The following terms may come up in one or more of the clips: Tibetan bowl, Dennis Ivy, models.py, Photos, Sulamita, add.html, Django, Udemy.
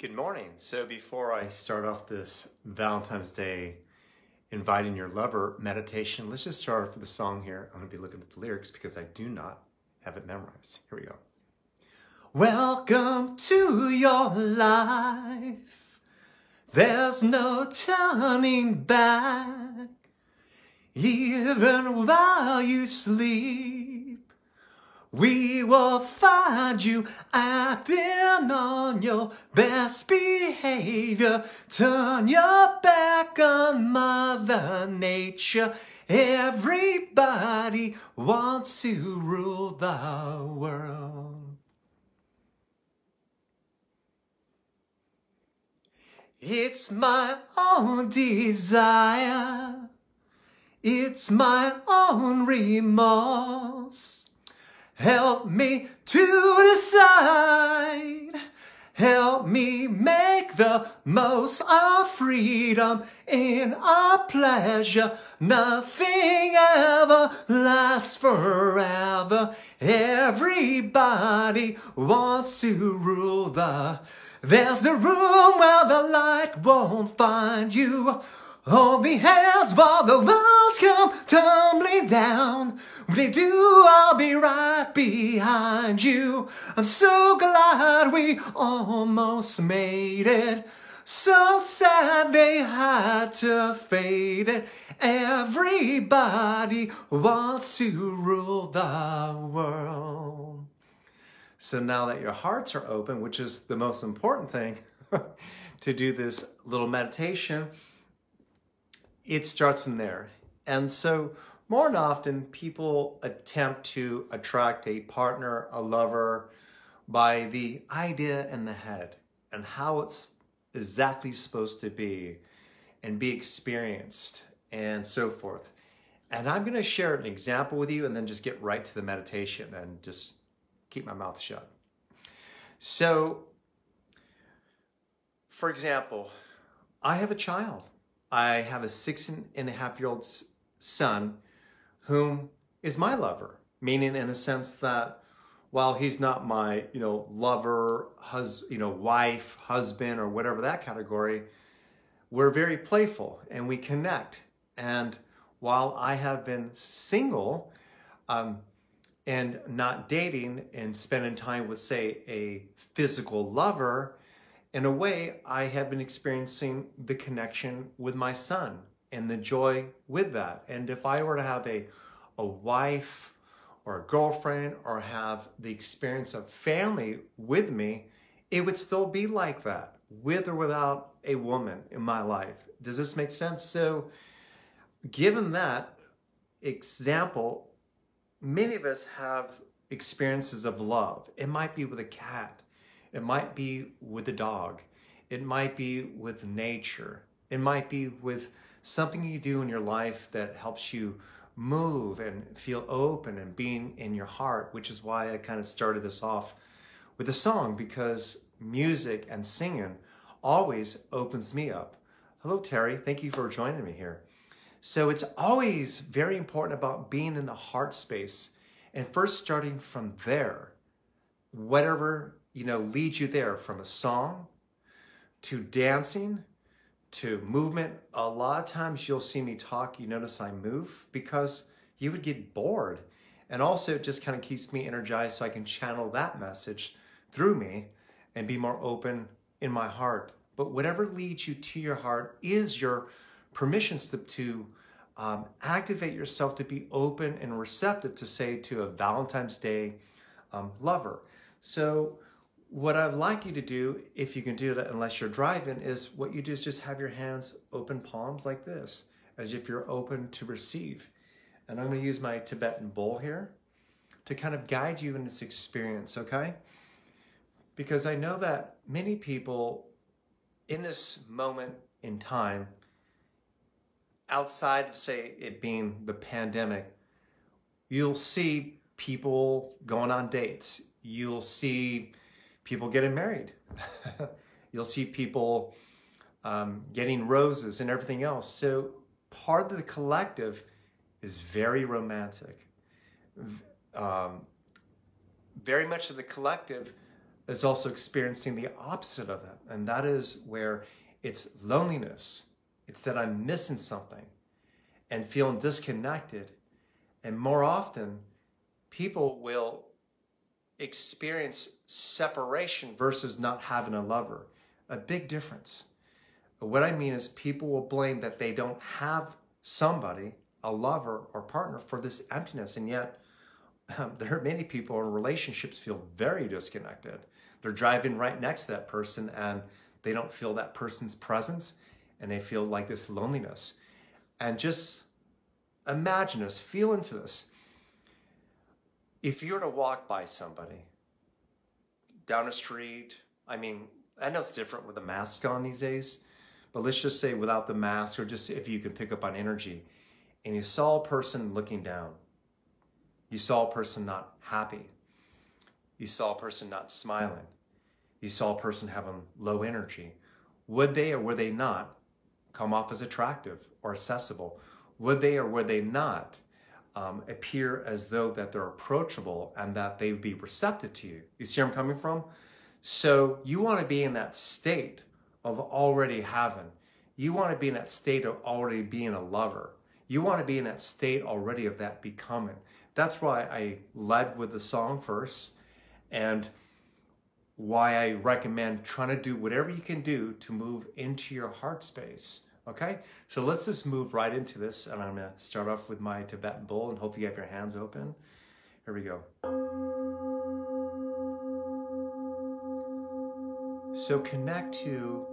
Good morning. So before I start off this Valentine's Day inviting your lover meditation, let's just start off with the song here. I'm going to be looking at the lyrics because I do not have it memorized. Here we go. Welcome to your life. There's no turning back. Even while you sleep, we will find you acting on your best behavior. Turn your back on Mother Nature. Everybody wants to rule the world. It's my own desire, it's my own remorse. Help me to decide, help me make the most of freedom in our pleasure. Nothing ever lasts forever. Everybody wants to rule the world. There's the room where the light won't find you. Hold the hands while the walls come tumbling down. When they do, I'll be right behind you. I'm so glad we almost made it. So sad they had to fade it. Everybody wants to rule the world. So now that your hearts are open, which is the most important thing to do this little meditation, it starts in there. And so more often people attempt to attract a partner, a lover, by the idea in the head and how it's exactly supposed to be and be experienced and so forth. And I'm going to share an example with you and then just get right to the meditation and just keep my mouth shut. So, for example, I have a child. I have a 6.5-year-old son whom is my lover, meaning in the sense that while he's not my, lover, wife, husband, or whatever that category, we're very playful and we connect. And while I have been single, and not dating and spending time with, say, a physical lover, in a way, I have been experiencing the connection with my son and the joy with that. And if I were to have a wife or a girlfriend or have the experience of family with me, it would still be like that, with or without a woman in my life. Does this make sense? So given that example, many of us have experiences of love. It might be with a cat. It might be with a dog. It might be with nature. It might be with something you do in your life that helps you move and feel open and being in your heart, which is why I kind of started this off with a song, because music and singing always opens me up. Hello, Terry. Thank you for joining me here. So it's always very important about being in the heart space and first starting from there, whatever, leads you there, from a song to dancing to movement. A lot of times you'll see me talk, you notice I move because you would get bored. And also it just kind of keeps me energized so I can channel that message through me and be more open in my heart. But whatever leads you to your heart is your permission slip to activate yourself to be open and receptive to, say, to a Valentine's Day lover. So what I'd like you to do, if you can do that unless you're driving, is what you do is just have your hands open, palms like this, as if you're open to receive. And I'm going to use my Tibetan bowl here to kind of guide you in this experience, okay? Because I know that many people in this moment in time, outside of, say, it being the pandemic, you'll see people going on dates. You'll see people getting married. You'll see people getting roses and everything else. So part of the collective is very romantic. Very much of the collective is also experiencing the opposite of that. And that is where it's loneliness. It's that I'm missing something and feeling disconnected. And more often, people will experience separation versus not having a lover. A big difference. What I mean is people will blame that they don't have somebody, a lover or partner, for this emptiness. And yet there are many people in relationships feel very disconnected. They're driving right next to that person and they don't feel that person's presence and they feel like this loneliness. And just imagine this, feel into this. If you were to walk by somebody down a street, I mean, I know it's different with a mask on these days, but let's just say without the mask, or just if you can pick up on energy, and you saw a person looking down, you saw a person not happy, you saw a person not smiling, you saw a person having low energy, would they or were they not come off as attractive or accessible? Would they or were they not appear as though that they're approachable and that they would be receptive to you? You see where I'm coming from? So you want to be in that state of already having. You want to be in that state of already being a lover. You want to be in that state already of that becoming. That's why I led with the song first and why I recommend trying to do whatever you can do to move into your heart space. Okay, so let's just move right into this, and I'm going to start off with my Tibetan bowl and hope you have your hands open. Here we go. So connect to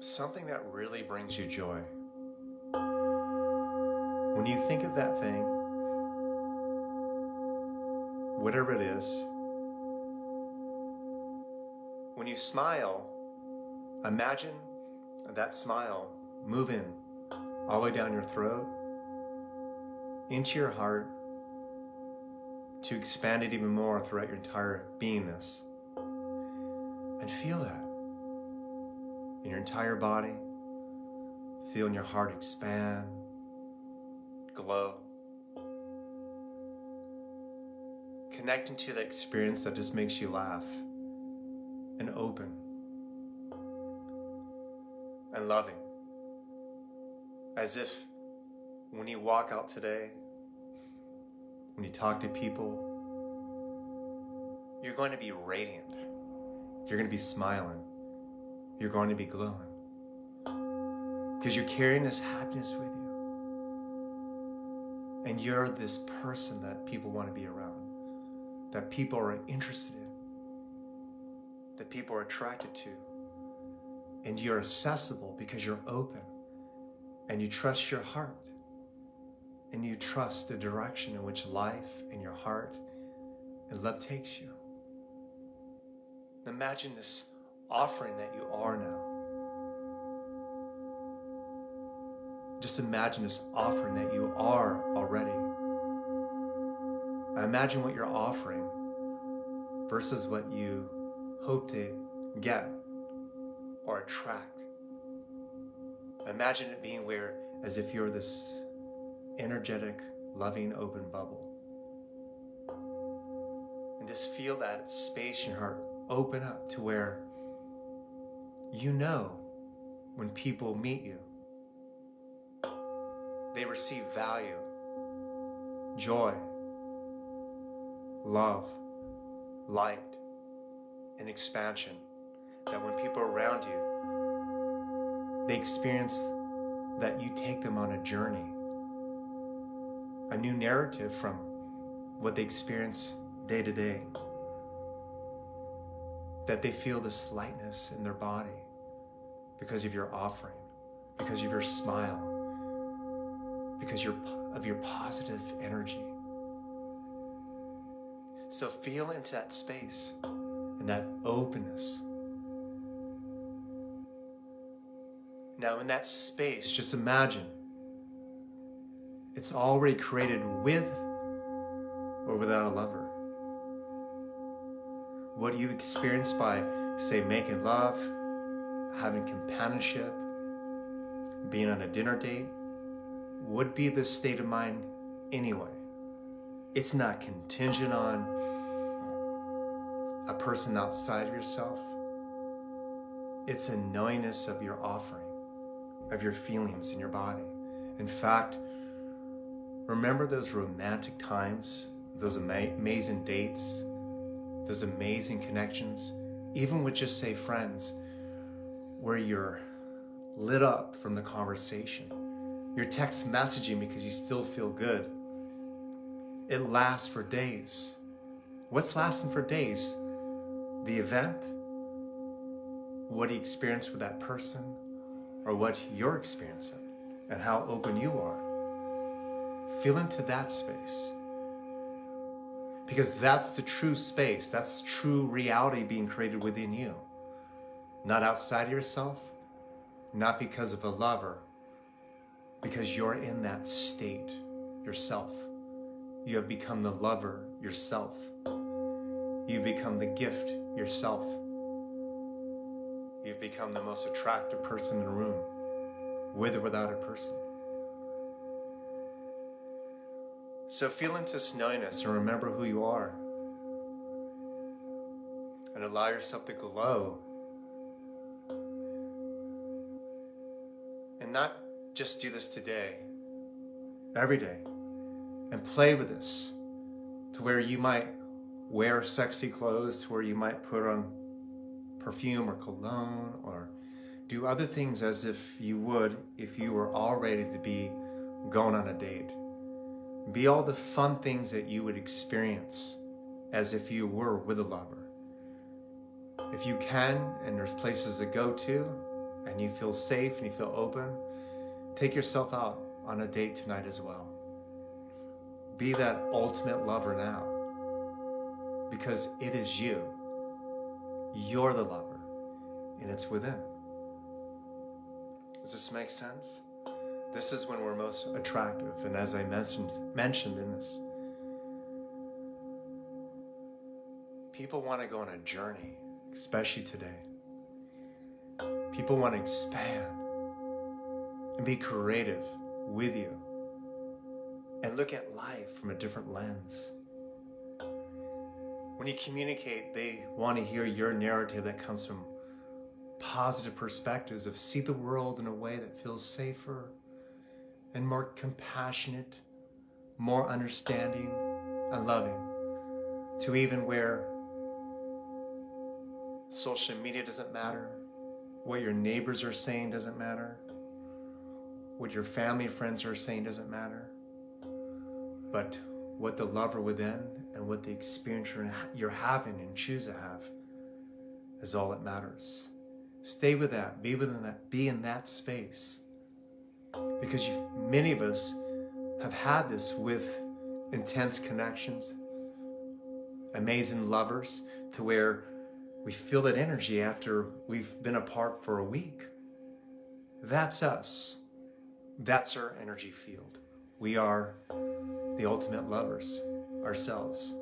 something that really brings you joy. When you think of that thing, whatever it is, when you smile, imagine that smile moving all the way down your throat, into your heart, to expand it even more throughout your entire beingness. And feel that in your entire body. Feeling your heart expand, glow. Connecting to that experience that just makes you laugh and open and loving. As if when you walk out today, when you talk to people, you're going to be radiant. You're going to be smiling. You're going to be glowing. Because you're carrying this happiness with you. And you're this person that people want to be around, that people are interested in, that people are attracted to. And you're accessible because you're open and you trust your heart. And you trust the direction in which life and your heart and love takes you. Imagine this offering that you are now. Just imagine this offering that you are already. Imagine what you're offering versus what you hope to get or attract. Imagine it being where, as if you're this energetic, loving, open bubble. And just feel that space in your heart open up to where you know when people meet you, they receive value, joy, love, light, and expansion. That when people are around you, they experience that you take them on a journey. A new narrative from what they experience day to day. That they feel this lightness in their body because of your offering, because of your smile, because of your positive energy. So feel into that space and that openness. Now in that space, just imagine it's already created with or without a lover. What you experience by, say, making love, having companionship, being on a dinner date, would be this state of mind anyway. It's not contingent on a person outside of yourself. It's a knowingness of your offering, of your feelings in your body. In fact, remember those romantic times, those amazing dates, those amazing connections, even with just, say, friends, where you're lit up from the conversation. You're text messaging because you still feel good. It lasts for days. What's lasting for days? The event? What you experience with that person, or what you're experiencing, and how open you are. Feel into that space. Because that's the true space, that's true reality being created within you. Not outside of yourself, not because of a lover, because you're in that state yourself. You have become the lover yourself. You've become the gift yourself. You've become the most attractive person in the room, with or without a person. So feel into this knowingness and remember who you are. And allow yourself to glow. And not just do this today, every day. And play with this to where you might wear sexy clothes, to where you might put on perfume or cologne or do other things as if you would if you were all ready to be going on a date. Be all the fun things that you would experience as if you were with a lover. If you can, and there's places to go to, and you feel safe and you feel open, take yourself out on a date tonight as well. Be that ultimate lover now, because it is you. You're the lover, and it's within. Does this make sense? This is when we're most attractive, and as I mentioned in this, people want to go on a journey, especially today. People want to expand and be creative with you. And look at life from a different lens. When you communicate, they want to hear your narrative that comes from positive perspectives of see the world in a way that feels safer and more compassionate, more understanding and loving, to even where social media doesn't matter, what your neighbors are saying doesn't matter, what your family friends are saying doesn't matter. But what the lover within and what the experience you're having and choose to have is all that matters. Stay with that, be within that, be in that space. Because many of us have had this with intense connections, amazing lovers, to where we feel that energy after we've been apart for a week. That's us. That's our energy field. We are the ultimate lovers, ourselves.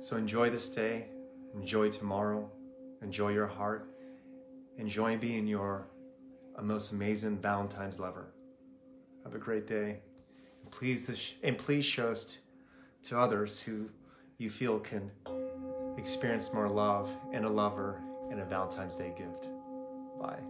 So enjoy this day, enjoy tomorrow, enjoy your heart, enjoy being your most amazing Valentine's lover. Have a great day. And please show us to others who you feel can experience more love and a lover and a Valentine's Day gift. Bye.